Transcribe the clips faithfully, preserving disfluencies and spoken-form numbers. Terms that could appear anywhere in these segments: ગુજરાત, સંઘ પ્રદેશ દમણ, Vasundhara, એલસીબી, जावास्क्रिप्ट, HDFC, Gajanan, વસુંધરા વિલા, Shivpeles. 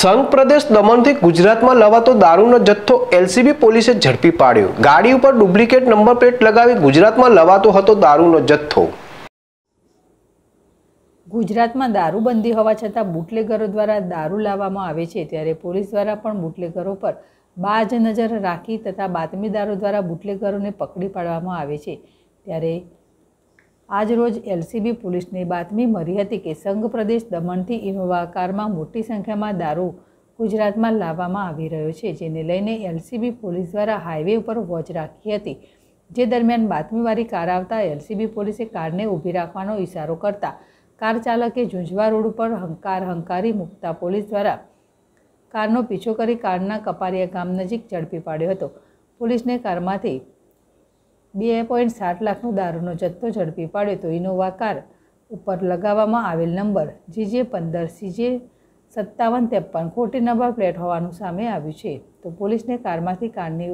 સંઘ પ્રદેશ દમણથી ગુજરાતમાં લવાતો દારૂનો જથ્થો એલસીબી પોલીસે ઝડપી પાડ્યો. ગાડી ઉપર ડુપ્લિકેટ નંબર પ્લેટ લગાવી ગુજરાતમાં લવાતો હતો દારૂનો જથ્થો. ગુજરાતમાં દારૂબંધી હોવા છતાં બુટલેગરો દ્વારા દારૂ લાવવામાં આવે છે, ત્યારે પોલીસ દ્વારા પણ બુટલેગરો પર બાજ નજર રાખી તથા બાતમીદારો દ્વારા બુટલેગરોને પકડી પાડવામાં આવે છે. ત્યારે आज रोज एलसीबी पुलिस ने बातमी मरी हती कि संघ प्रदेश दमण थी इनोवा कार में मोटी संख्या में दारू गुजरात में लाववामां आवी रह्यो छे, जेने लईने एलसीबी पुलिस द्वारा हाईवे पर वोच राखी हती, जे दरमियान बातमीवारी कार आवता एलसीबी पुलिसे कारने ऊभी राखवानो इशारो करता कार चालके झूंझवा रोड पर हंकार हंकारी मूकता पुलिस द्वारा कारनो पीछो करी कारना कपारिया गाम नजीक झड़पी पाड्यो हतो. पुलिसने कारमांथी बे पॉइंट सात लाख दारूनो जत्थो झड़पी पाड्यो तो इनोवा कार उपर लगाववामां आवेल नंबर जीजे पंदर सीजे सत्तावन तेपन खोटी नंबर प्लेट होवानुं सामे आव्युं छे. तो पुलिसने कारमांथी कारनी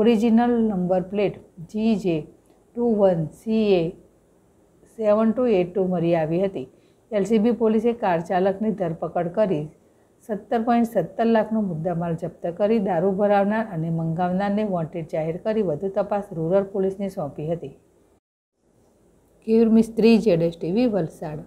original number plate GJ two one CA seven two eight two मळी आवी हती. एलसीबी पुलिसे कार चालकनी धरपकड करी सत्तर पॉइंट सत्तर लाखनो मुद्दामाल जप्त करी दारू भरावनार अने मंगावनारने वोंटेड जाहिर करी वधु तपास रूरल पोलीसने सौंपी हती. केयुर मिस्त्री जेडेस टीवी वलसाड.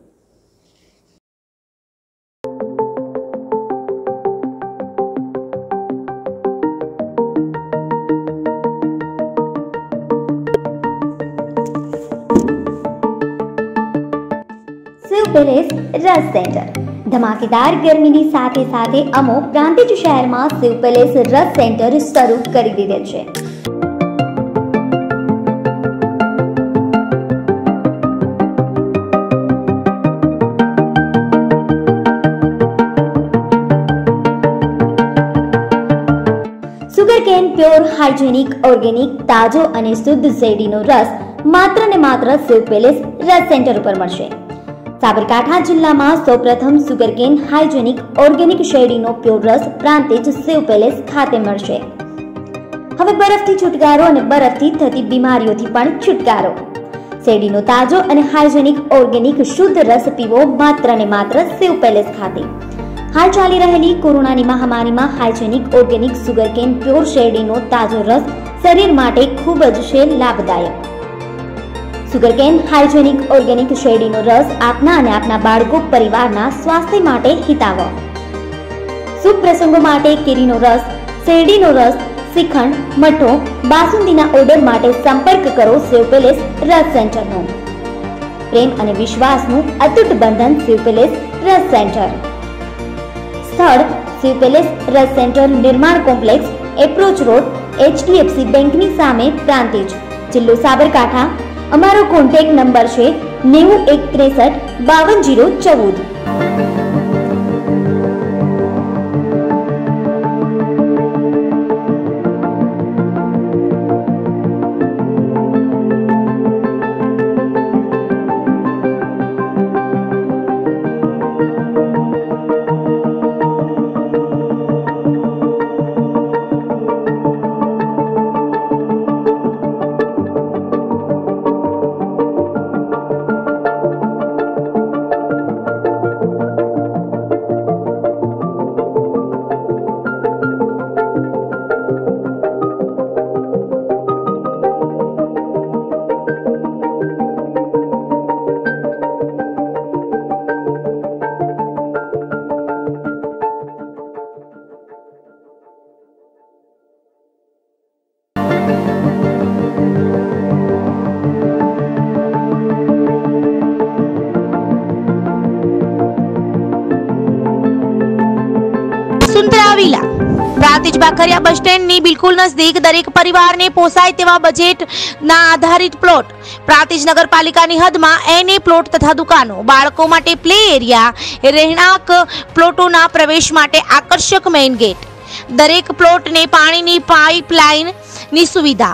शिवपेलेस रस सेंटर धमाकेदार गर्मी साथे साथे अमो प्रांतिज शहर में शिवपेलेस रस सेंटर शुरू कर दीधेल छे. Sugar cane pure hygienic organic ताजो अने शुद्ध शेरडीनो रस मात्र ने मात्र शिवपेलेस रस सेंटर पर मळशे. साबरकांठा जिला में सौ प्रथम सुगरकेन हाइजेनिक ऑर्गेनिक शेरडीनो प्योर रस प्रांतिज शिवपेलेस खाते मळशे. हवे बरफथी छुटकारो अने बरफथी थती बीमारीओथी पण छुटकारो. शेरडीनो ताजो अने हाइजेनिक ऑर्गेनिक शुद्ध रस पीवो मात्र ने मात्र शिवपेलेस खाते. हाल चाली रहेली कोरोनानी महामारी में हाइजेनिक ऑर्गेनिक सुगरकेन प्योर शेरडीनो ताजो रस शरीर माटे खूब ज छे लाभदायक. सुगरकेन हाइजेनिक ऑर्गेनिक शेरडीनो रस आपना अने आपना बाळको परिवारना स्वास्थ्य माटे हिताव. शुभ प्रसंगो माटे केरीनो रस शेरडीनो रस श्रीखंड मठो बासुंदीना ऑर्डर माटे संपर्क करो शिवपेलेस रस सेंटरनो. प्रेम अने विश्वासनु अतूट बंधन शिवपेलेस रस सेंटर. स्थळ शिवपेलेस रस सेंटर निर्माण complex approach road H D F C बैंकनी सामे प्रांतिज जिल्लो साबरकांठा. અમારો કોન્ટેક્ટ નંબર છે નેવું એક ત્રેસઠ બાવન જીરો ચૌદ. बाखरिया बस स्टैंड नी बिल्कुल नजदीक दरेक परिवार ने पोसाय तेवा बजेट ना आधारित प्लॉट प्रांतिज नगरपालिका नी हद में एने प्लॉट तथा दुकानों बाळको माटे प्ले एरिया रहेणांक प्लॉटों ना प्रवेश माटे आकर्षक मेन गेट दरेक प्लॉट ने पानी नी पाइपलाइन नी सुविधा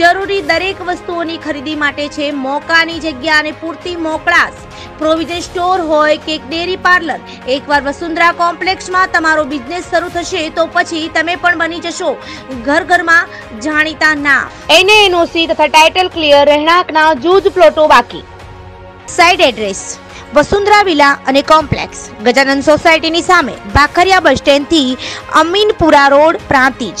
જરૂરી દરેક વસ્તુઓની ખરીદી માટે છે મોકાની જગ્યા અને પૂરતી મોકળાશ। પ્રોવિઝન સ્ટોર હોય કે ડેરી પાર્લર, એકવાર વસુંધરા કોમ્પ્લેક્સમાં તમારો બિઝનેસ શરૂ થશે તો પછી તમે પણ બની જશો ઘર ઘરમાં જાણીતા ના। એને એનઓસી તથા ટાઇટલ ક્લિયર, રહેણાંકના જૂજ પ્લોટો બાકી। સાઇડ એડ્રેસ वसुंधरा विला अने कॉम्प्लेक्स, गजानन सोसायटी नी सामे, बाखरिया बस स्टेन्ड थी अमीनपुरा रोड प्रांतिज।